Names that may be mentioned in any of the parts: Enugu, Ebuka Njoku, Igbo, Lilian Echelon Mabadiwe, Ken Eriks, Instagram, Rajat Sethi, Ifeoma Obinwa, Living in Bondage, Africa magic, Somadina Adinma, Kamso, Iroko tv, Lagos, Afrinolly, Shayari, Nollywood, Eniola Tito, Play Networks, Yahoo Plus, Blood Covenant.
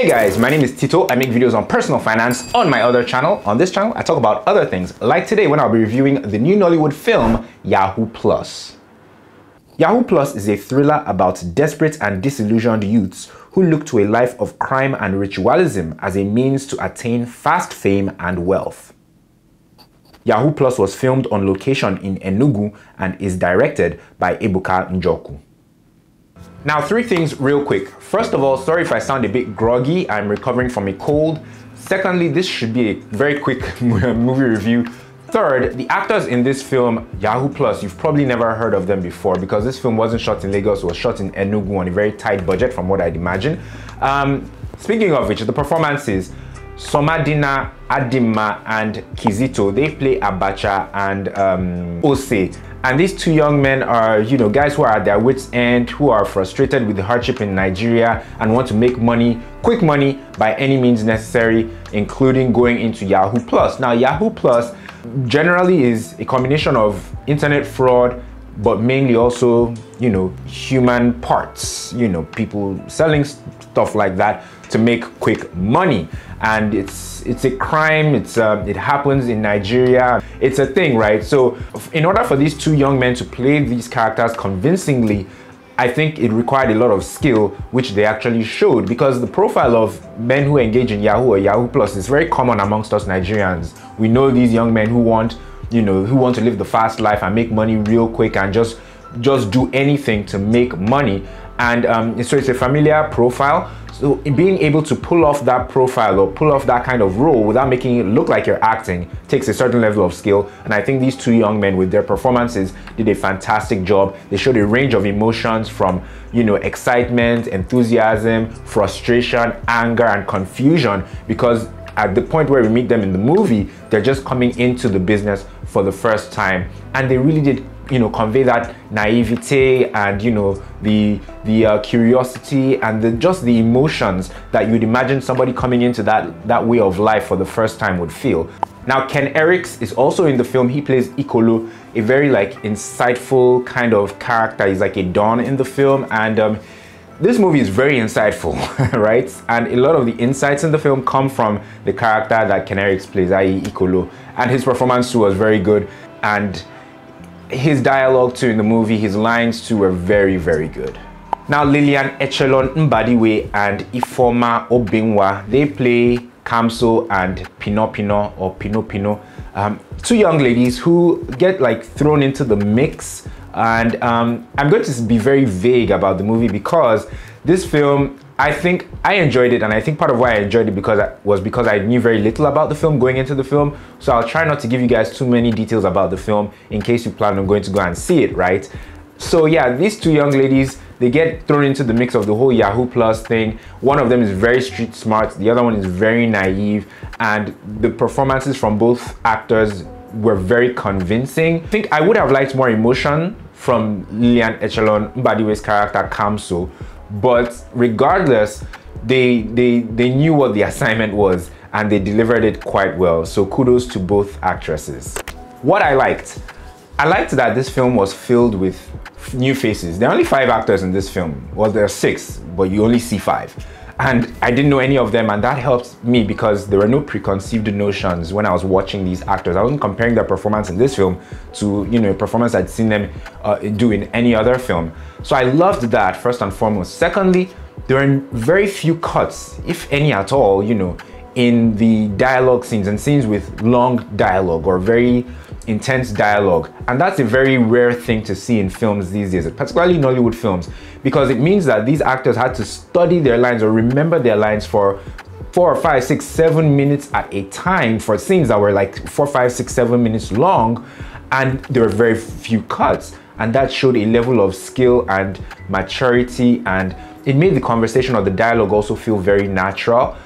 Hey guys, my name is Tito. I make videos on personal finance on my other channel. On this channel, I talk about other things, like today when I'll be reviewing the new Nollywood film, Yahoo Plus. Yahoo Plus is a thriller about desperate and disillusioned youths who look to a life of crime and ritualism as a means to attain fast fame and wealth. Yahoo Plus was filmed on location in Enugu and is directed by Ebuka Njoku. Now, three things real quick. First of all, sorry if I sound a bit groggy, I'm recovering from a cold. Secondly, this should be a very quick movie review. Third, the actors in this film, Yahoo Plus, you've probably never heard of them before because this film wasn't shot in Lagos, it was shot in Enugu on a very tight budget from what I'd imagine. Speaking of which, the performances, Somadina, Adima and Kizito, they play Abacha and Ose. And these two young men are, you know, guys who are at their wits' end, who are frustrated with the hardship in Nigeria and want to make money, quick money, by any means necessary, including going into Yahoo Plus. Now, Yahoo Plus generally is a combination of internet fraud, but mainly also, you know, human parts, you know, people selling stuff like that to make quick money. And it's a crime, it happens in Nigeria, it's a thing, right? So in order for these two young men to play these characters convincingly, I think it required a lot of skill, which they actually showed, because the profile of men who engage in Yahoo or Yahoo Plus is very common amongst us Nigerians. We know these young men who want, you know, who want to live the fast life and make money real quick and just do anything to make money. And so it's a familiar profile. So being able to pull off that profile or pull off that kind of role without making it look like you're acting takes a certain level of skill. And I think these two young men with their performances did a fantastic job. They showed a range of emotions from, you know, excitement, enthusiasm, frustration, anger, and confusion, because at the point where we meet them in the movie, they're just coming into the business for the first time. And they really did, you know, convey that naivete and, you know, the curiosity and just the emotions that you'd imagine somebody coming into that way of life for the first time would feel. Now, Ken Eriks is also in the film. He plays Ikolo, a very like insightful kind of character. He's like a don in the film, and this movie is very insightful, right? And a lot of the insights in the film come from the character that Ken Eriks plays, i.e. Ikolo, and his performance too was very good, and his dialogue too in the movie, his lines too were very, very good. Now, Lilian Echelon Mabadiwe and Ifeoma Obinwa, they play Kamso and Pino Pino. Two young ladies who get like thrown into the mix. And I'm going to be very vague about the movie because this film, I think I enjoyed it, and I think part of why I enjoyed it was because I knew very little about the film going into the film. So I'll try not to give you guys too many details about the film in case you plan on going to go and see it, right? So yeah, these two young ladies, they get thrown into the mix of the whole Yahoo Plus thing. One of them is very street smart, the other one is very naive, and the performances from both actors were very convincing. I think I would have liked more emotion from Lilian Echelon Mbadiwe's character Kamso, but regardless, they knew what the assignment was and they delivered it quite well. So kudos to both actresses. What I liked that this film was filled with new faces. There are only 5 actors in this film. Well, there are 6, but you only see 5. And I didn't know any of them, and that helped me because there were no preconceived notions when I was watching these actors. I wasn't comparing their performance in this film to, you know, a performance I'd seen them do in any other film. So I loved that, first and foremost. Secondly, there were very few cuts, if any at all, you know, in the dialogue scenes and scenes with long dialogue or very intense dialogue. And that's a very rare thing to see in films these days, particularly Nollywood films, because it means that these actors had to study their lines or remember their lines for 4, 5, 6, 7 minutes at a time for scenes that were like 4, 5, 6, 7 minutes long. And there were very few cuts. And that showed a level of skill and maturity. And it made the conversation or the dialogue also feel very natural.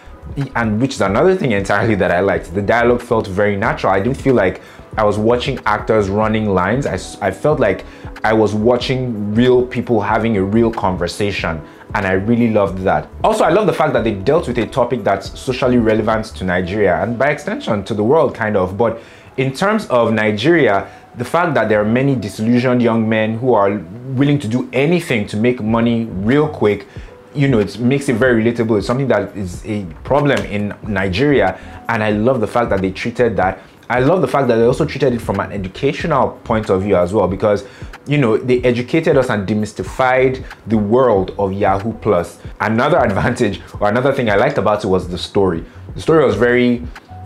And which is another thing entirely that I liked. The dialogue felt very natural. I didn't feel like I was watching actors running lines. I felt like I was watching real people having a real conversation, and I really loved that. Also, I love the fact that they dealt with a topic that's socially relevant to Nigeria and by extension to the world, kind of. But in terms of Nigeria, the fact that there are many disillusioned young men who are willing to do anything to make money real quick you know, it makes it very relatable. It's something that is a problem in Nigeria, and I love the fact that they treated that. I love the fact that they also treated it from an educational point of view as well, because, you know, they educated us and demystified the world of Yahoo Plus. Another advantage, or another thing I liked about it, was the story. The story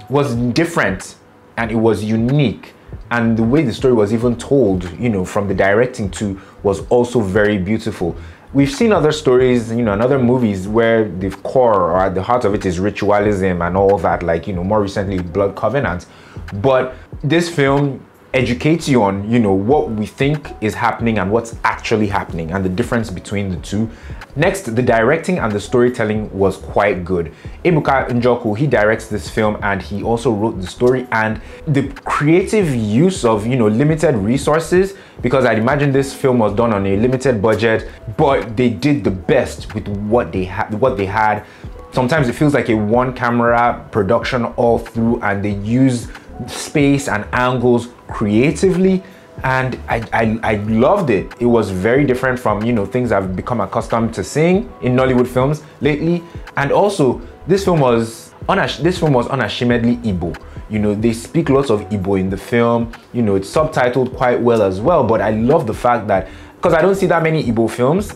was different, and it was unique. And the way the story was even told, you know, from the directing to, was also very beautiful. We've seen other stories, you know, and other movies where the core or at the heart of it is ritualism and all that, like, you know, more recently Blood Covenant. But this film educates you on, you know, what we think is happening and what's actually happening, and the difference between the two. Next, the directing and the storytelling was quite good. Ebuka Njoku, he directs this film and he also wrote the story, and the creative use of, you know, limited resources, because I'd imagine this film was done on a limited budget, but they did the best with what they had. Sometimes it feels like a one-camera production all through, and they use space and angles creatively, and I loved it. It was very different from, you know, things I've become accustomed to seeing in Nollywood films lately. And also, this film was unashamedly Igbo. You know, they speak lots of Igbo in the film. You know, it's subtitled quite well as well, but I love the fact that, because I don't see that many Igbo films.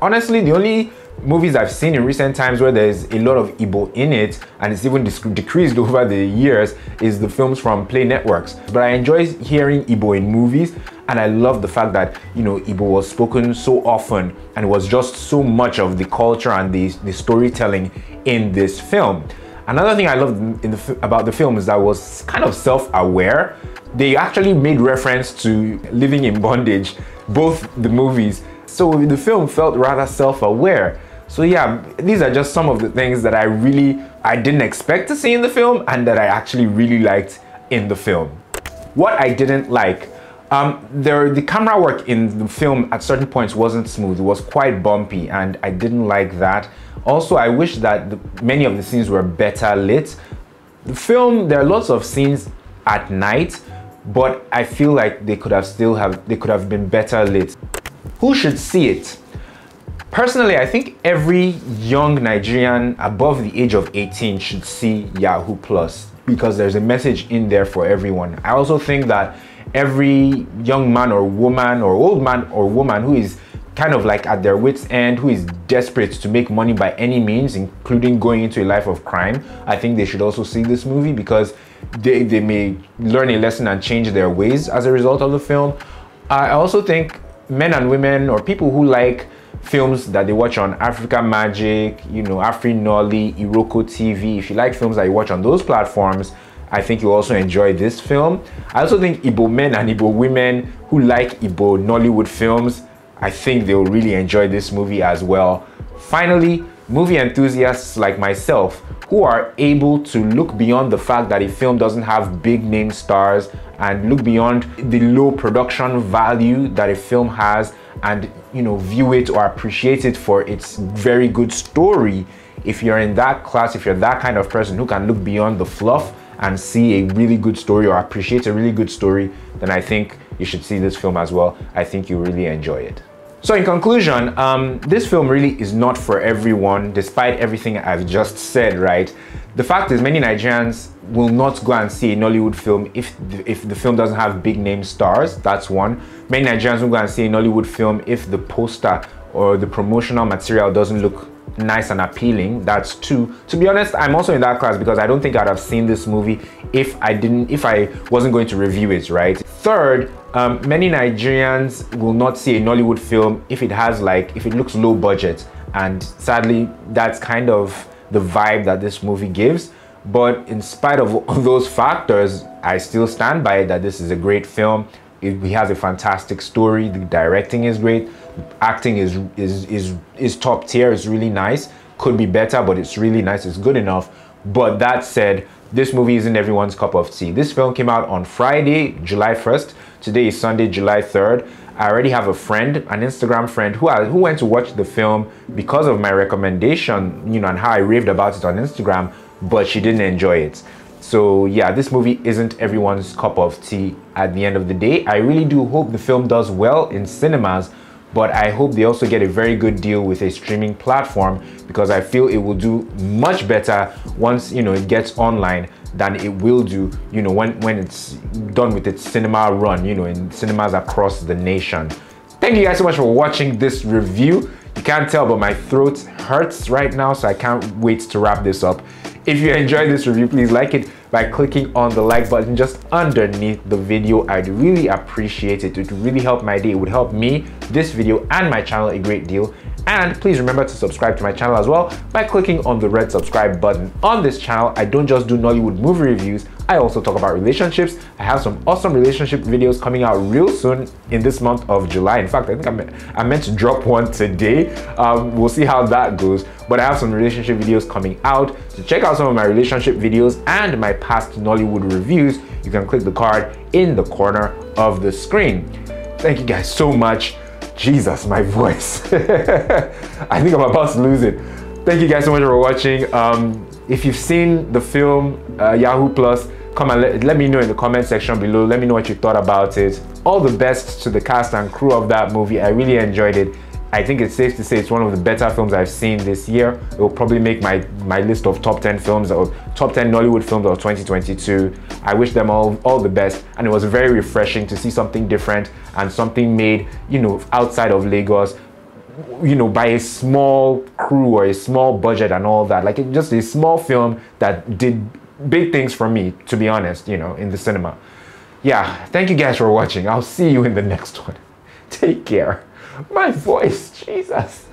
Honestly, the only movies I've seen in recent times where there's a lot of Igbo in it, and it's even decreased over the years, is the films from Play Networks. But I enjoy hearing Igbo in movies, and I love the fact that, you know, Igbo was spoken so often, and it was just so much of the culture and the storytelling in this film. Another thing I loved about the film is that it was kind of self-aware. They actually made reference to Living in Bondage, both the movies. So the film felt rather self-aware. So yeah, these are just some of the things that I didn't expect to see in the film, and that I actually really liked in the film. What I didn't like, the camera work in the film at certain points wasn't smooth. It was quite bumpy, and I didn't like that. Also, I wish that many of the scenes were better lit. The film, there are lots of scenes at night, but I feel like they could have been better lit. Who should see it? Personally, I think every young Nigerian above the age of 18 should see Yahoo Plus, because there's a message in there for everyone. I also think that every young man or woman, or old man or woman, who is kind of like at their wits' end, who is desperate to make money by any means, including going into a life of crime, I think they should also see this movie, because they may learn a lesson and change their ways as a result of the film. I also think men and women, or people who like films that they watch on Africa Magic, you know, Afrinolly, Iroko TV, if you like films that you watch on those platforms, I think you'll also enjoy this film. I also think Igbo men and Igbo women who like Igbo Nollywood films, I think they'll really enjoy this movie as well. Finally, movie enthusiasts like myself, who are able to look beyond the fact that a film doesn't have big name stars, and look beyond the low production value that a film has, and, you know, view it or appreciate it for its very good story. If you're in that class, if you're that kind of person who can look beyond the fluff and see a really good story, or appreciate a really good story, then I think you should see this film as well. I think you really enjoy it. So in conclusion, this film really is not for everyone, despite everything I've just said, right? The fact is, many Nigerians will not go and see a Nollywood film if the film doesn't have big name stars. That's one. Many Nigerians will go and see a Nollywood film if the poster or the promotional material doesn't look nice and appealing. That's two. To be honest, I'm also in that class, because I don't think I'd have seen this movie if I wasn't going to review it, right? Third, many Nigerians will not see a Nollywood film if it looks low budget, and sadly that's kind of the vibe that this movie gives. But in spite of those factors, I still stand by it that this is a great film. It has a fantastic story, the directing is great, acting is top tier, it's really nice. Could be better, but it's really nice, it's good enough. But that said, this movie isn't everyone's cup of tea. This film came out on Friday, July 1st. Today is Sunday, July 3rd. I already have a friend, an Instagram friend, who went to watch the film because of my recommendation, you know, and how I raved about it on Instagram, but she didn't enjoy it. So yeah, this movie isn't everyone's cup of tea at the end of the day. I really do hope the film does well in cinemas, but I hope they also get a very good deal with a streaming platform, because I feel it will do much better once, you know, it gets online than it will do, you know, when it's done with its cinema run, you know, in cinemas across the nation. Thank you guys so much for watching this review. You can't tell, but my throat hurts right now, so I can't wait to wrap this up. If you enjoyed this review, please like it by clicking on the like button just underneath the video. I'd really appreciate it. It would really help my day. It would help me, this video, and my channel a great deal. And please remember to subscribe to my channel as well by clicking on the red subscribe button. On this channel, I don't just do Nollywood movie reviews. I also talk about relationships. I have some awesome relationship videos coming out real soon in this month of July. In fact, I think I meant to drop one today. We'll see how that goes. But I have some relationship videos coming out. So check out some of my relationship videos and my past Nollywood reviews. You can click the card in the corner of the screen. Thank you guys so much. Jesus, my voice. I think I'm about to lose it. Thank you guys so much for watching. If you've seen the film Yahoo Plus, come and let me know in the comment section below. Let me know what you thought about it. All the best to the cast and crew of that movie. I really enjoyed it. I think it's safe to say it's one of the better films I've seen this year. It will probably make my list of top 10 films or top 10 Nollywood films of 2022. I wish them all the best, and it was very refreshing to see something different and something made, you know, outside of Lagos, you know, by a small crew or a small budget and all that. Like, it just a small film that did big things for me, to be honest, you know, in the cinema. Yeah, thank you guys for watching. I'll see you in the next one. Take care. My voice, Jesus.